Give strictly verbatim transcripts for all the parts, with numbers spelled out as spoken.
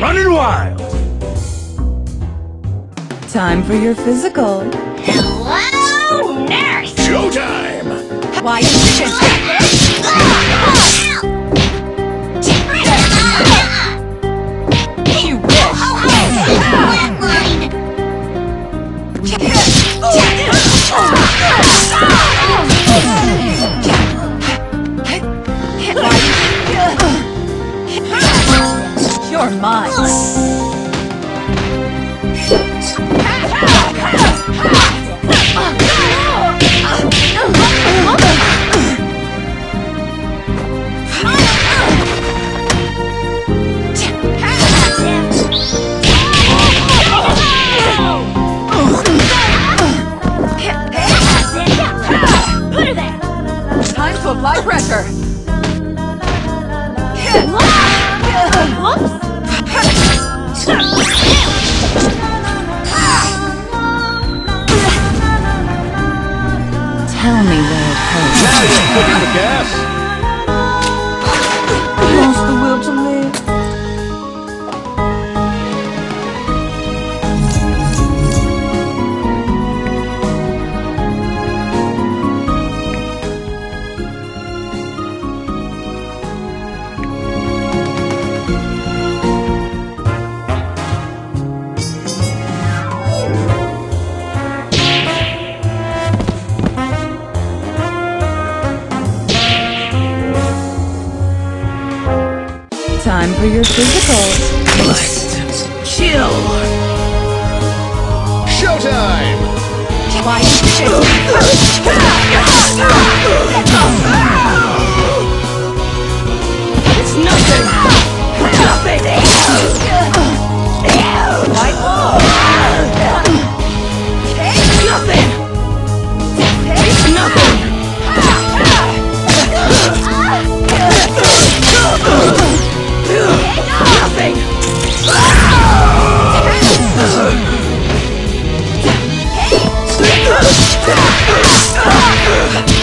Running wild! Time for your physical. Hello, nurse! Showtime! Why is this? You wish! You're mine! Apply pressure. Tell me where it hurts. Now you're putting the gas. Lost the will to live. Time for your physical. Let's kill. Showtime. Why it's nothing. Nothing. White wall. It's nothing. It's nothing. Nothing!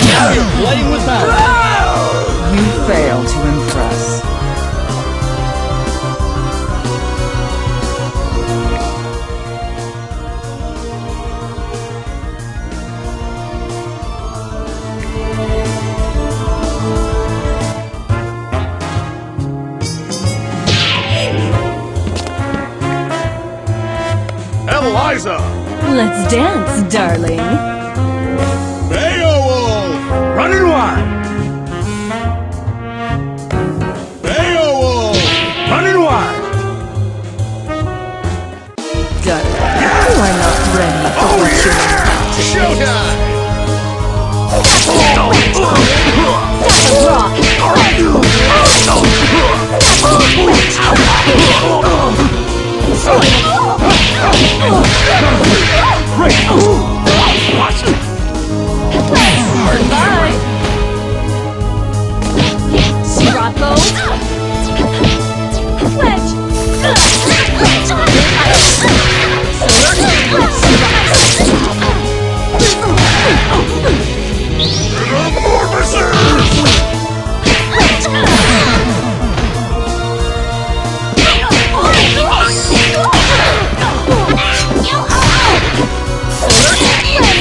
Now you're playing with that! You fail to impress. Let's dance, darling. Beowulf! Run and wild! Beowulf! Run and wild! Got it. You are not ready for oh, what you're about to do. Showtime! That's a rock! Right. Watch it. Bye. Rocco. Wedge.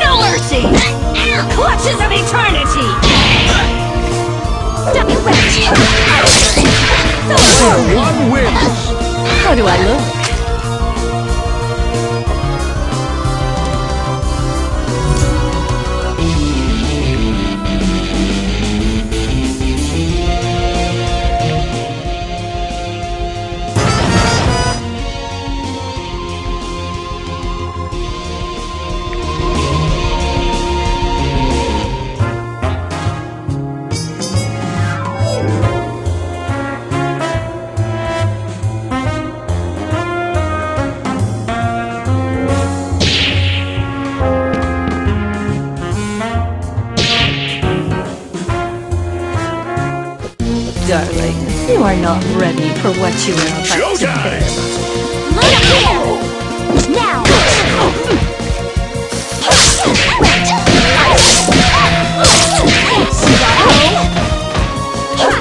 No mercy! Clutches of eternity! One wins! How do I look? Darling, you are not ready. for what you are about to face. Look at here! Now!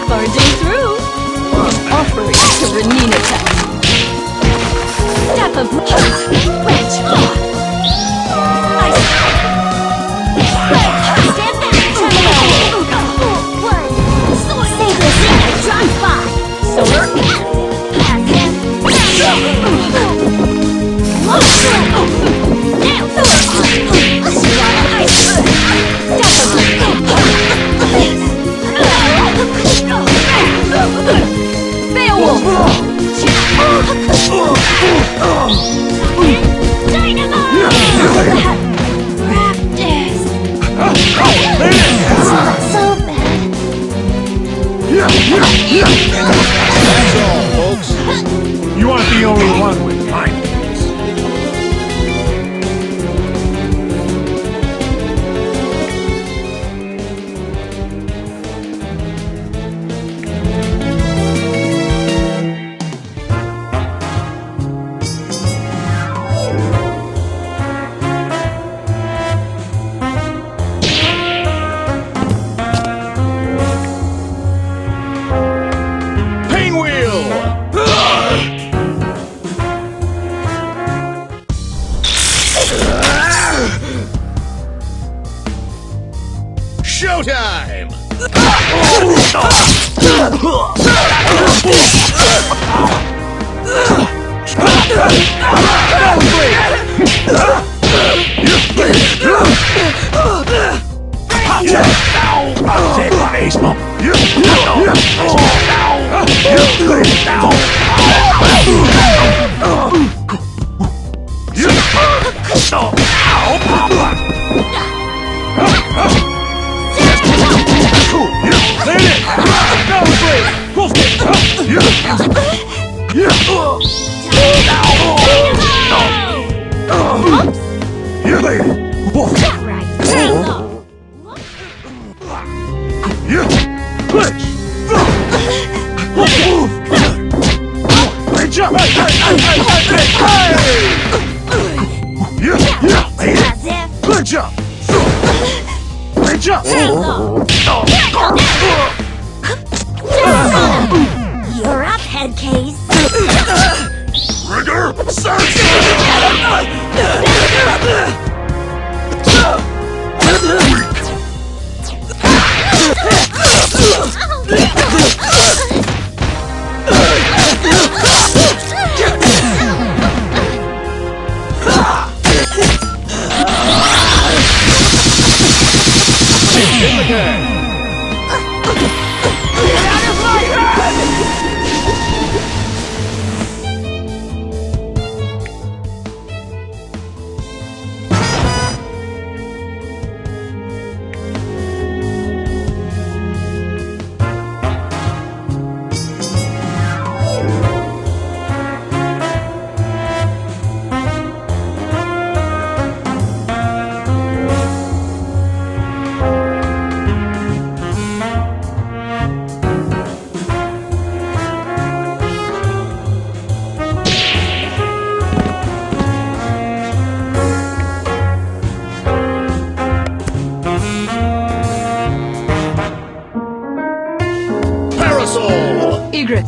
Barging through! Offering Serenina time! Step of wedge!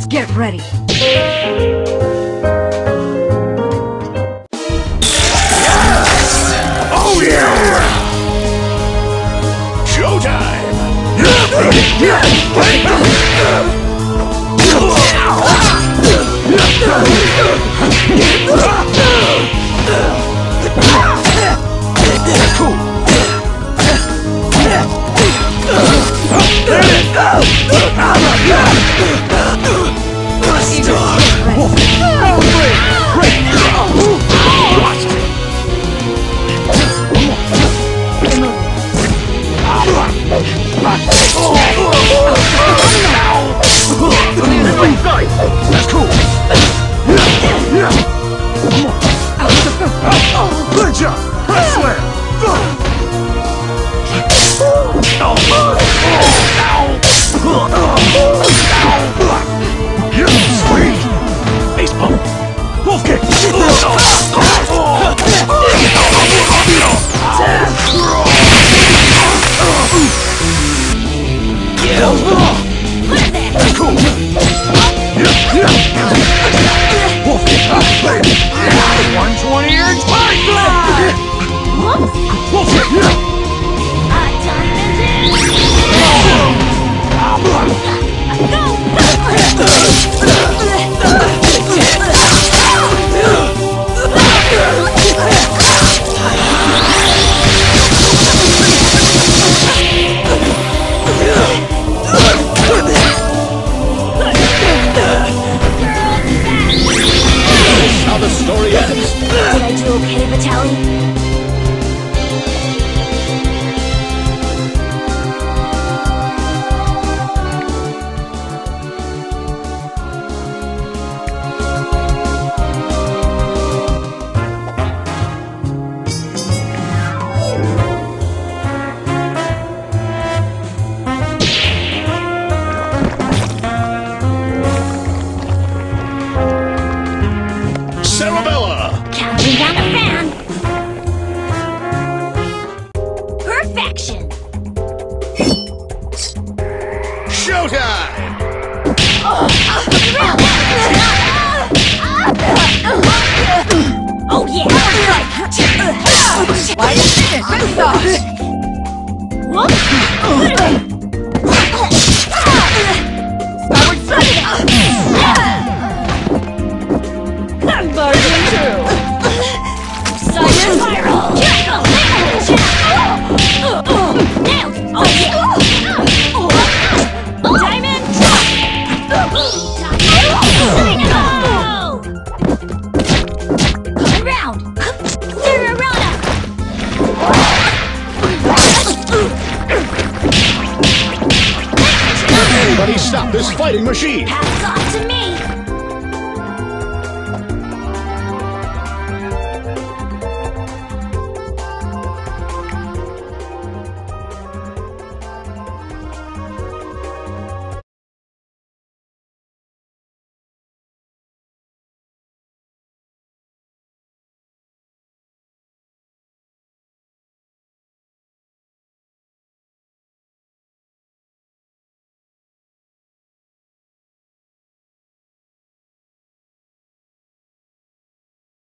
Get ready. Sweet! Stop this fighting machine! Pass off to me!